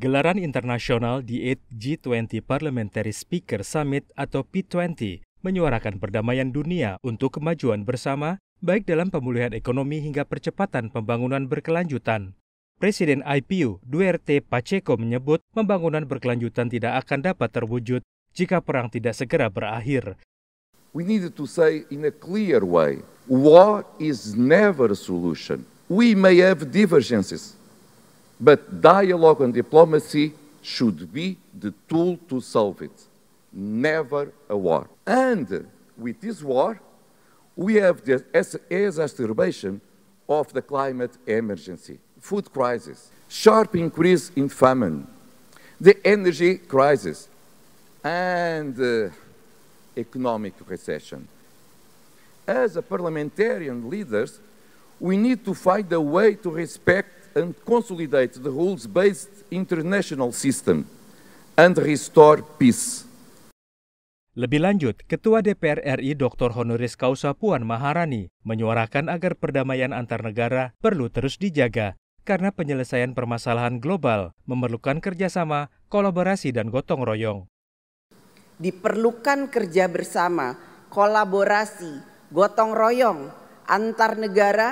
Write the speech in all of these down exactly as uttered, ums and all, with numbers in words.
Gelaran internasional di G dua puluh Parliamentary Speakers' Summit atau P dua puluh menyuarakan perdamaian dunia untuk kemajuan bersama, baik dalam pemulihan ekonomi hingga percepatan pembangunan berkelanjutan. Presiden I P U, Duarte Pacheco menyebut pembangunan berkelanjutan tidak akan dapat terwujud jika perang tidak segera berakhir. We needed to say in a clear way, war is never a solution. We may have divergences, but dialogue and diplomacy should be the tool to solve it. Never a war. And with this war, we have the exacerbation of the climate emergency, food crisis, sharp increase in famine, the energy crisis, and uh, economic recession. As a parliamentarian leaders, we need to find a way to respect and consolidate the rules-based international system and restore peace. Lebih lanjut, Ketua D P R R I Doktor Honoris Causa Puan Maharani menyuarakan agar perdamaian antar negara perlu terus dijaga karena penyelesaian permasalahan global memerlukan kerjasama, kolaborasi, dan gotong royong. Diperlukan kerja bersama, kolaborasi, gotong royong antar negara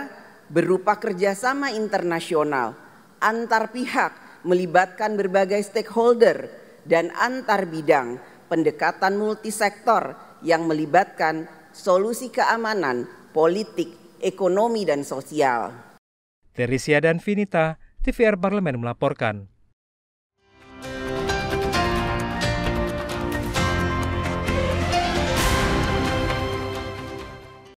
berupa kerjasama internasional, antar pihak melibatkan berbagai stakeholder dan antar bidang. Pendekatan multisektor yang melibatkan solusi keamanan, politik, ekonomi, dan sosial. Terisia dan Vinita, T V R Parlemen melaporkan.